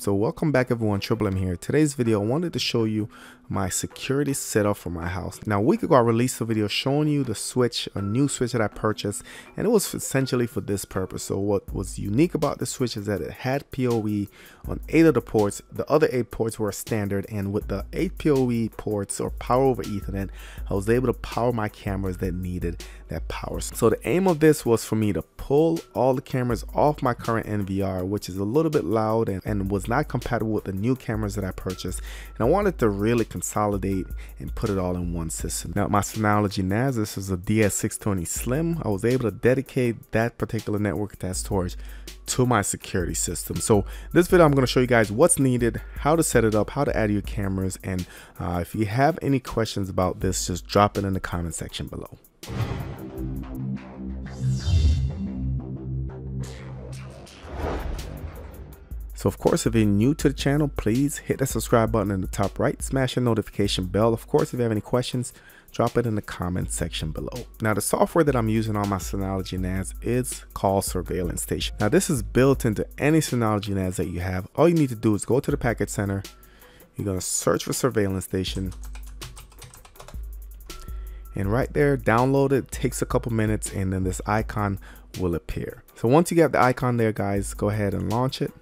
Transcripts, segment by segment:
So welcome back everyone, Triple M here. Today's video I wanted to show you my security setup for my house. Now a week ago I released a video showing you the switch, a new switch that I purchased, and it was essentially for this purpose. So what was unique about the switch is that it had POE on 8 of the ports. The other 8 ports were standard, and with the 8 POE ports or power over Ethernet, I was able to power my cameras that needed that power. So the aim of this was for me to pull all the cameras off my current NVR, which is a little bit loud and was not compatible with the new cameras that I purchased, and I wanted to really consolidate and put it all in one system. Now my Synology NAS, this is a DS620 slim. I was able to dedicate that particular network, that storage, to my security system. So this video I'm going to show you guys what's needed, how to set it up, how to add your cameras, and if you have any questions about this, just drop it in the comment section below. So of course, if you're new to the channel, please hit that subscribe button in the top right, smash the notification bell. Of course, if you have any questions, drop it in the comment section below. Now the software that I'm using on my Synology NAS is called Surveillance Station. Now this is built into any Synology NAS that you have. All you need to do is go to the packet center. You're gonna search for Surveillance Station. And right there, download it, takes a couple minutes, and then this icon will appear. So once you get the icon there, guys, go ahead and launch it.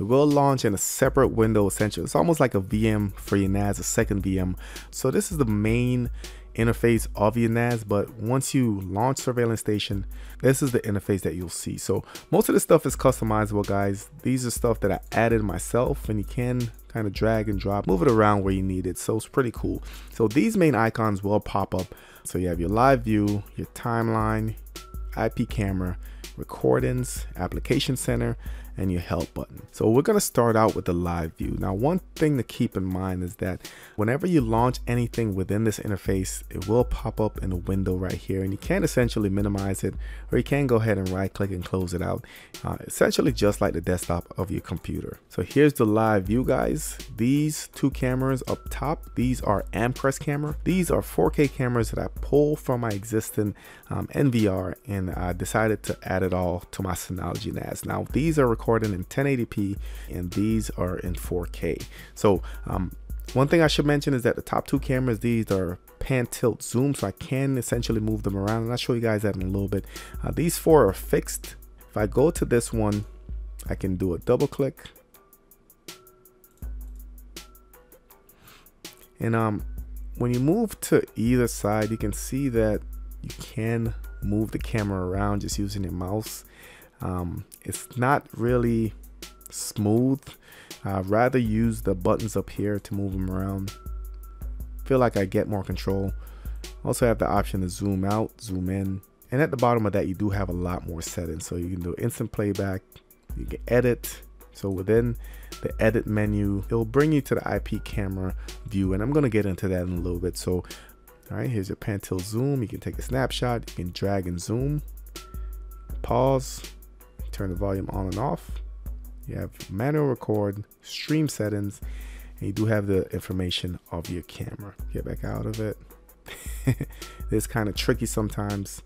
It will launch in a separate window essentially. It's almost like a VM for your NAS, a second VM. So this is the main interface of your NAS, but once you launch Surveillance Station, this is the interface that you'll see. So most of the stuff is customizable, guys. These are stuff that I added myself, and you can kind of drag and drop, move it around where you need it. So it's pretty cool. So these main icons will pop up. So you have your live view, your timeline, IP camera, recordings, application center, and your help button. So we're going to start out with the live view. Now one thing to keep in mind is that whenever you launch anything within this interface, it will pop up in a window right here, and you can essentially minimize it, or you can go ahead and right click and close it out, essentially just like the desktop of your computer. So here's the live view, guys. These two cameras up top, these are Amcrest camera. These are 4K cameras that I pull from my existing NVR, and I decided to add it all to my Synology NAS. Now these are recording in 1080p, and these are in 4K. So one thing I should mention is that the top two cameras, these are pan, tilt, zoom, so I can essentially move them around, and I'll show you guys that in a little bit. These four are fixed. If I go to this one, I can do a double click, and when you move to either side, you can see that you can move the camera around just using your mouse. It's not really smooth. I'd rather use the buttons up here to move them around. Feel like I get more control. Also have the option to zoom out, zoom in, and at the bottom of that you do have a lot more settings. So you can do instant playback, you can edit. So within the edit menu, it'll bring you to the IP camera view, and I'm going to get into that in a little bit. So all right, here's your pan, tilt, zoom. You can take a snapshot, you can drag and zoom, pause, turn the volume on and off. You have manual record, stream settings, and you do have the information of your camera. Get back out of it. It's kind of tricky sometimes,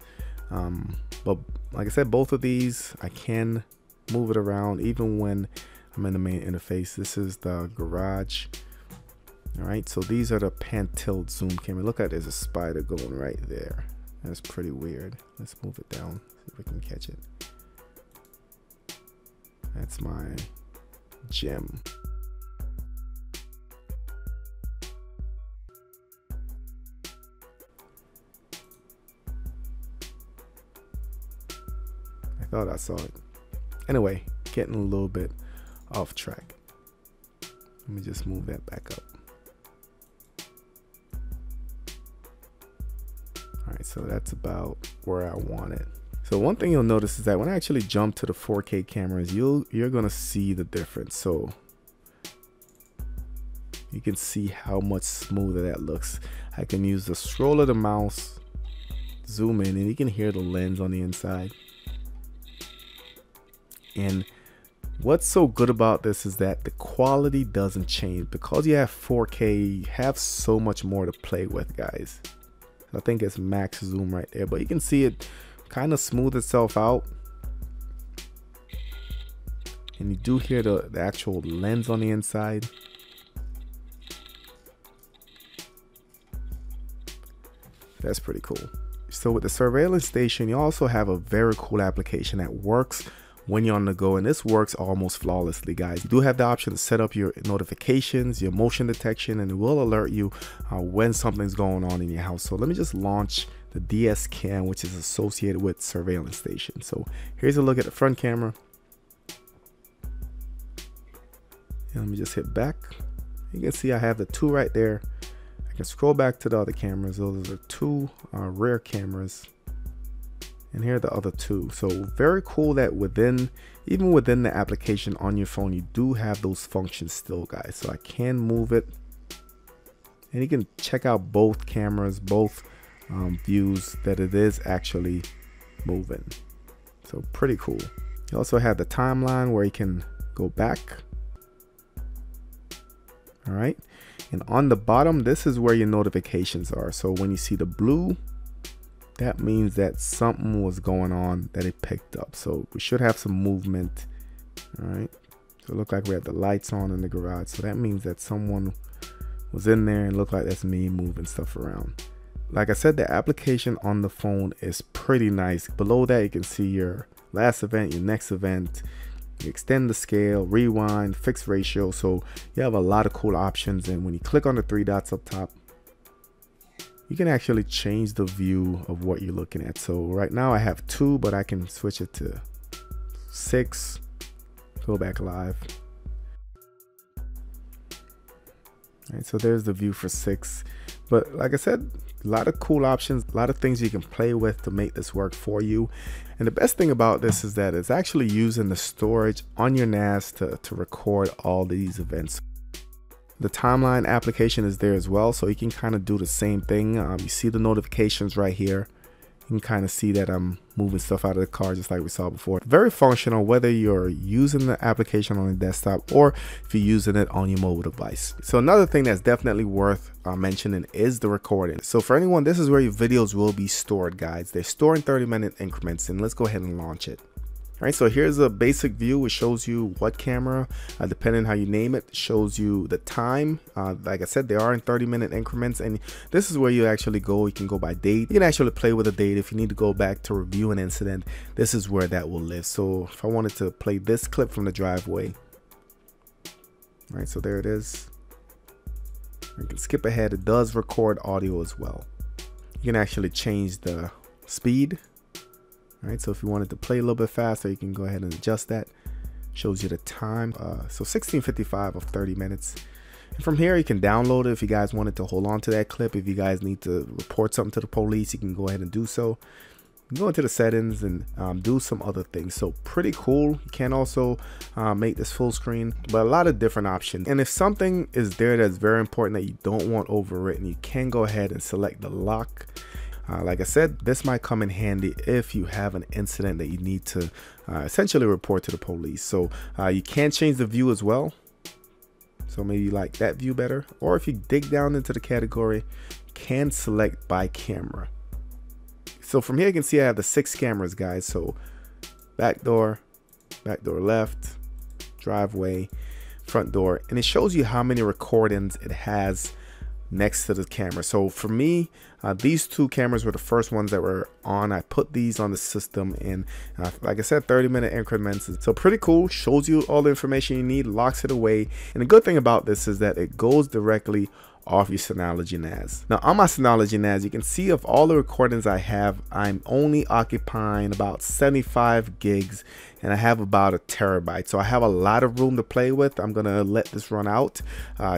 but like I said, both of these I can move it around even when I'm in the main interface. This is the garage. All right, so these are the pan, tilt, zoom camera. Look at, there's a spider going right there. That's pretty weird. Let's move it down, see if we can catch it. That's my gem. I thought I saw it. Anyway, getting a little bit off track. Let me just move that back up. All right, so that's about where I want it. So one thing you'll notice is that when I actually jump to the 4K cameras, you're gonna see the difference. So you can see how much smoother that looks. I can use the scroll of the mouse, zoom in, and you can hear the lens on the inside. And what's so good about this is that the quality doesn't change. Because you have 4K, you have so much more to play with, guys. I think it's max zoom right there, but you can see it kind of smooth itself out. and you do hear the actual lens on the inside. That's pretty cool. So with the surveillance station, you also have a very cool application that works when you're on the go, and this works almost flawlessly, guys. You do have the option to set up your notifications, your motion detection, and it will alert you when something's going on in your house. So let me just launch the DS cam, which is associated with surveillance station. So here's a look at the front camera. And let me just hit back. You can see I have the two right there. I can scroll back to the other cameras. Those are two rear cameras. And here are the other two. So very cool that even within the application on your phone, you do have those functions still, guys. So I can move it, and you can check out both cameras, both views, that it is actually moving. So pretty cool. You also have the timeline where you can go back. All right, and on the bottom, this is where your notifications are. So when you see the blue, that means that something was going on that it picked up. So we should have some movement. All right. So it looked like we have the lights on in the garage. So that means that someone was in there, and looked like that's me moving stuff around. Like I said, the application on the phone is pretty nice. Below that, you can see your last event, your next event, you extend the scale, rewind, fixed ratio. So you have a lot of cool options. And when you click on the three dots up top, you can actually change the view of what you're looking at. So right now I have two, but I can switch it to six, go back live. All right, so there's the view for six. But like I said, a lot of cool options, a lot of things you can play with to make this work for you. And the best thing about this is that it's actually using the storage on your NAS to record all these events. The timeline application is there as well, so you can kind of do the same thing. You see the notifications right here. You can kind of see that I'm moving stuff out of the car, just like we saw before. Very functional, whether you're using the application on the desktop or if you're using it on your mobile device. So another thing that's definitely worth mentioning is the recording. So for anyone, this is where your videos will be stored, guys. They're stored in 30-minute increments, and let's go ahead and launch it. All right, so here's a basic view which shows you what camera, depending on how you name it, shows you the time. Like I said, they are in 30-minute increments, and this is where you actually go. You can go by date. You can actually play with a date. If you need to go back to review an incident, this is where that will live. So if I wanted to play this clip from the driveway, all right, so there it is. You can skip ahead. It does record audio as well. You can actually change the speed. All right, so if you wanted to play a little bit faster, you can go ahead and adjust that. Shows you the time. So 16:55 of 30 minutes. And from here, you can download it if you guys wanted to hold on to that clip. If you guys need to report something to the police, you can go ahead and do so. Go into the settings and do some other things. So pretty cool. You can also make this full screen, but a lot of different options. And if something is there that's very important that you don't want overwritten, you can go ahead and select the lock. Like I said, this might come in handy if you have an incident that you need to essentially report to the police. So you can change the view as well. So maybe you like that view better. Or if you dig down into the category, you can select by camera. So from here, you can see I have the 6 cameras, guys. So back door left, driveway, front door. And it shows you how many recordings it has next to the camera. So for me, these two cameras were the first ones that were on. I put these on the system, and like I said, 30-minute increments. So pretty cool, shows you all the information you need, locks it away. And the good thing about this is that it goes directly off your Synology NAS. Now on my Synology NAS, you can see of all the recordings I have, I'm only occupying about 75 gigs and I have about a terabyte. So I have a lot of room to play with. I'm gonna let this run out,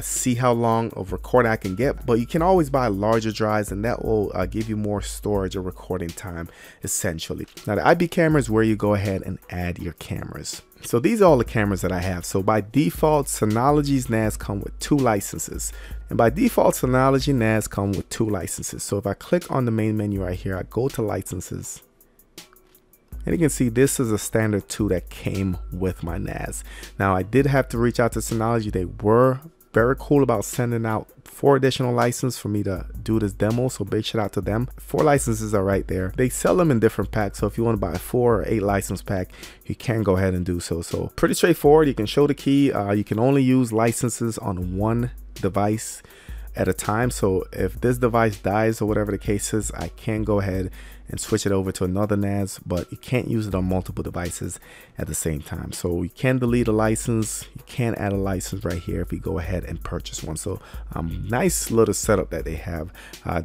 see how long of recording I can get, but you can always buy larger drives and that will give you more storage or recording time essentially. Now the IB camera is where you go ahead and add your cameras. So these are all the cameras that I have. So by default, Synology's NAS come with 2 licenses. And by default, Synology NAS come with 2 licenses. So if I click on the main menu right here, I go to licenses. And you can see this is a standard 2 that came with my NAS. Now I did have to reach out to Synology. They were very cool about sending out 4 additional licenses for me to do this demo, so big shout out to them. 4 licenses are right there. They sell them in different packs, so if you want to buy a 4 or 8 license pack, you can go ahead and do so. So pretty straightforward. You can show the key. You can only use licenses on one device at a time, so if this device dies or whatever the case is, I can go ahead and switch it over to another NAS, but you can't use it on multiple devices at the same time. So you can delete a license, you can add a license right here if you go ahead and purchase one. So nice little setup that they have.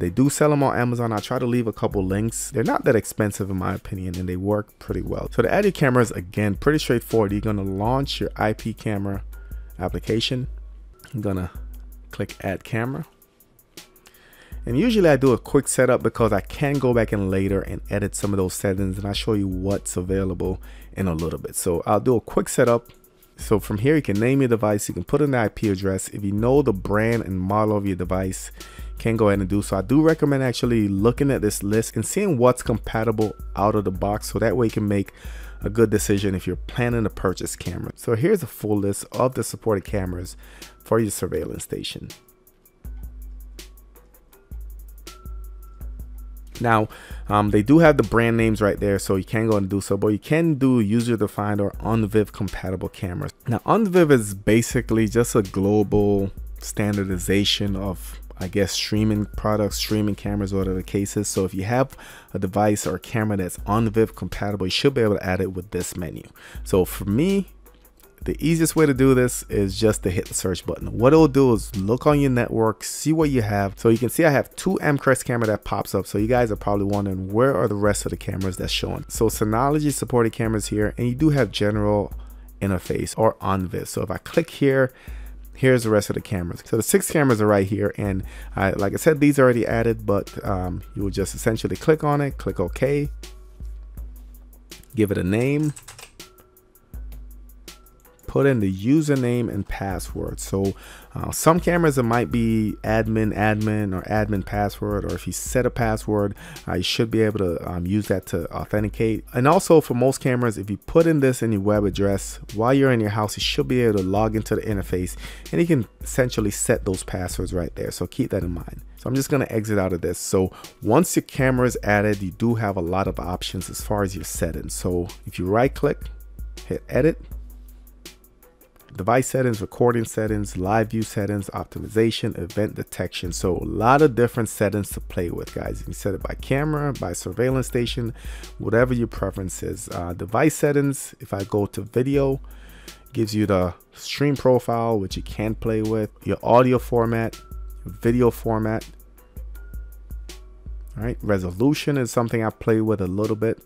They do sell them on Amazon. I try to leave a couple links. They're not that expensive in my opinion, and they work pretty well. So to add your cameras, again, pretty straightforward. You're gonna launch your IP camera application. I'm gonna click add camera. And usually I do a quick setup because I can go back in later and edit some of those settings, and I'll show you what's available in a little bit. So I'll do a quick setup. So from here, you can name your device. You can put in the IP address. If you know the brand and model of your device, you can go ahead and do so. I do recommend actually looking at this list and seeing what's compatible out of the box, so that way you can make a good decision if you're planning to purchase cameras. So here's a full list of the supported cameras for your surveillance station. Now, they do have the brand names right there, so you can go and do so, but you can do user-defined or ONVIF compatible cameras. Now, ONVIF is basically just a global standardization of, I guess, streaming products, streaming cameras, whatever the case is. So if you have a device or a camera that's ONVIF compatible, you should be able to add it with this menu. So for me, the easiest way to do this is just to hit the search button. What it'll do is look on your network, see what you have. So you can see I have 2 Amcrest cameras that pops up. So you guys are probably wondering, where are the rest of the cameras that's showing? So Synology supported cameras here, and you do have general interface or ONVIF. So if I click here, here's the rest of the cameras. So the 6 cameras are right here, and like I said, these are already added, but you will just essentially click on it, click OK, give it a name, put in the username and password. So some cameras, it might be admin or admin password, or if you set a password, you should be able to use that to authenticate. And also for most cameras, if you put in this in your web address while you're in your house, you should be able to log into the interface, and you can essentially set those passwords right there. So keep that in mind. So I'm just gonna exit out of this. So once your camera is added, you do have a lot of options as far as your settings. So if you right click, hit edit, device settings, recording settings, live view settings, optimization, event detection. So a lot of different settings to play with, guys. You can set it by camera, by surveillance station, whatever your preference is. Device settings, if I go to video, gives you the stream profile, which you can play with, your audio format, video format. All right, resolution is something I play with a little bit.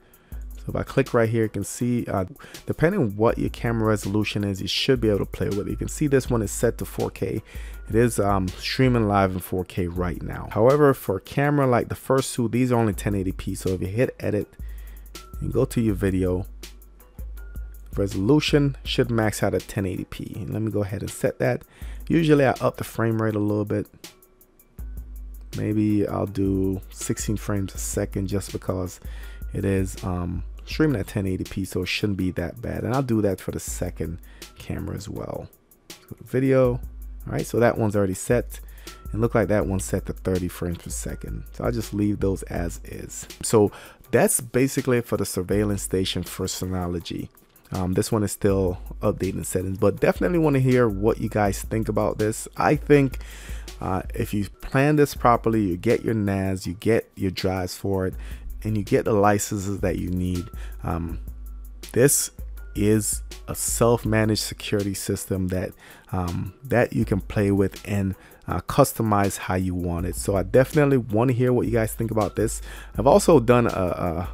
So if I click right here, you can see, depending on what your camera resolution is, you should be able to play with it. You can see this one is set to 4K. It is streaming live in 4K right now. However, for a camera like the first 2, these are only 1080p. So if you hit edit and go to your video, resolution should max out at 1080p. And let me go ahead and set that. Usually I up the frame rate a little bit. Maybe I'll do 16 frames a second just because it is streaming at 1080p, so it shouldn't be that bad. And I'll do that for the second camera as well. Video. All right, so that one's already set, and look like that one's set to 30 frames per second. So I'll just leave those as is. So that's basically for the surveillance station for Synology. This one is still updating settings, but definitely want to hear what you guys think about this. I think if you plan this properly, you get your NAS, you get your drives for it, and you get the licenses that you need. This is a self-managed security system that you can play with and customize how you want it. So I definitely want to hear what you guys think about this. I've also done a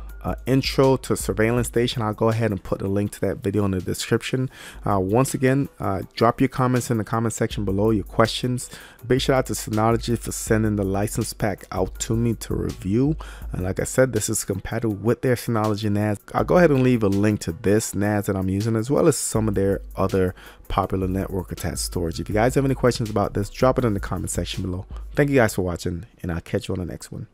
intro to surveillance station. I'll go ahead and put a link to that video in the description. Once again, drop your comments in the comment section below, your questions. Big shout out to Synology for sending the license pack out to me to review. And like I said, this is compatible with their Synology NAS. I'll go ahead and leave a link to this NAS that I'm using, as well as some of their other popular network attached storage. If you guys have any questions about this, drop it in the comment section below. Thank you guys for watching, and I'll catch you on the next one.